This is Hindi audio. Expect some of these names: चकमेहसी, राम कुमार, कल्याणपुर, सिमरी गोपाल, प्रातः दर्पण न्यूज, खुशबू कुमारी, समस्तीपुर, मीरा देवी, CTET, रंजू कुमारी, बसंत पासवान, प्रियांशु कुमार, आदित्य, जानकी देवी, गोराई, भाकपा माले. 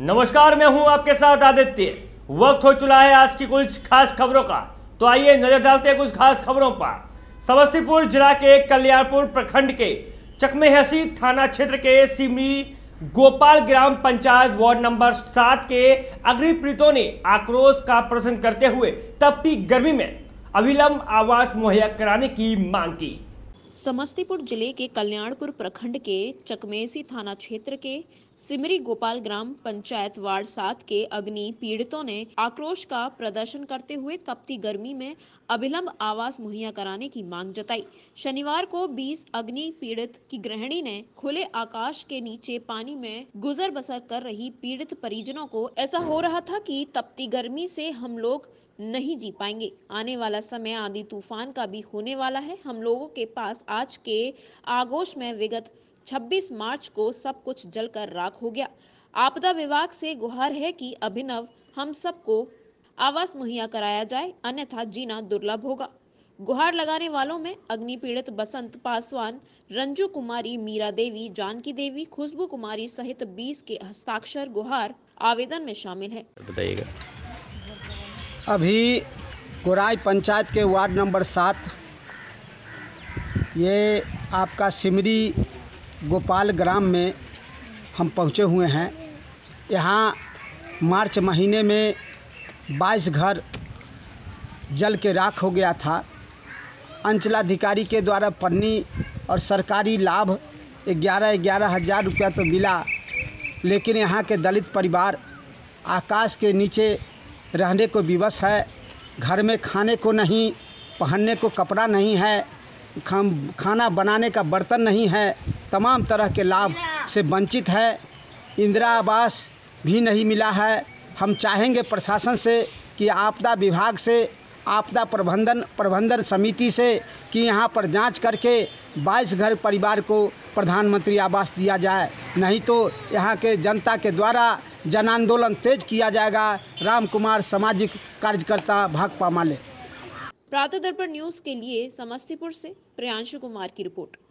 नमस्कार, मैं हूं आपके साथ आदित्य। वक्त हो चुका है आज की कुछ खास खबरों का, तो आइए नजर डालते हैं कुछ खास खबरों पर। समस्तीपुर जिला के कल्याणपुर प्रखंड के चकमेहसी थाना क्षेत्र के सिमरी गोपाल ग्राम पंचायत वार्ड नंबर 7 के अग्नि पीड़ितों ने आक्रोश का प्रदर्शन करते हुए तपती गर्मी में अविलंब आवास मुहैया कराने की मांग की। समस्तीपुर जिले के कल्याणपुर प्रखंड के चकमेहसी थाना क्षेत्र के सिमरी गोपाल ग्राम पंचायत वार्ड 7 के अग्नि पीड़ितों ने आक्रोश का प्रदर्शन करते हुए तपती गर्मी में अविलंब आवास मुहैया कराने की मांग जताई। शनिवार को 20 अग्नि पीड़ित की गृहिणी ने खुले आकाश के नीचे पानी में गुजर बसर कर रही पीड़ित परिजनों को ऐसा हो रहा था कि तपती गर्मी से हम लोग नहीं जी पाएंगे, आने वाला समय आंधी तूफान का भी होने वाला है। हम लोगों के पास आज के आगोश में विगत 26 मार्च को सब कुछ जलकर राख हो गया। आपदा विभाग से गुहार है कि अभिनव हम सबको आवास मुहैया कराया जाए, अन्यथा जीना दुर्लभ होगा। गुहार लगाने वालों में अग्नि पीड़ित बसंत पासवान, रंजू कुमारी, मीरा देवी, जानकी देवी, खुशबू कुमारी सहित 20 के हस्ताक्षर गुहार आवेदन में शामिल है। बताइएगा, अभी गोराई पंचायत के वार्ड नंबर 7 ये आपका सिमरी गोपाल ग्राम में हम पहुँचे हुए हैं। यहाँ मार्च महीने में 22 घर जल के राख हो गया था। अंचलाधिकारी के द्वारा पन्नी और सरकारी लाभ 11-11 हज़ार रुपया तो मिला, लेकिन यहाँ के दलित परिवार आकाश के नीचे रहने को विवश है। घर में खाने को नहीं, पहनने को कपड़ा नहीं है, खाना बनाने का बर्तन नहीं है, तमाम तरह के लाभ से वंचित है। इंदिरा आवास भी नहीं मिला है। हम चाहेंगे प्रशासन से कि आपदा विभाग से, आपदा प्रबंधन समिति से कि यहाँ पर जांच करके 22 घर परिवार को प्रधानमंत्री आवास दिया जाए, नहीं तो यहाँ के जनता के द्वारा जन आंदोलन तेज किया जाएगा। राम कुमार, सामाजिक कार्यकर्ता, भाकपा माले। प्रातः दर्पण न्यूज के लिए समस्तीपुर से प्रियांशु कुमार की रिपोर्ट।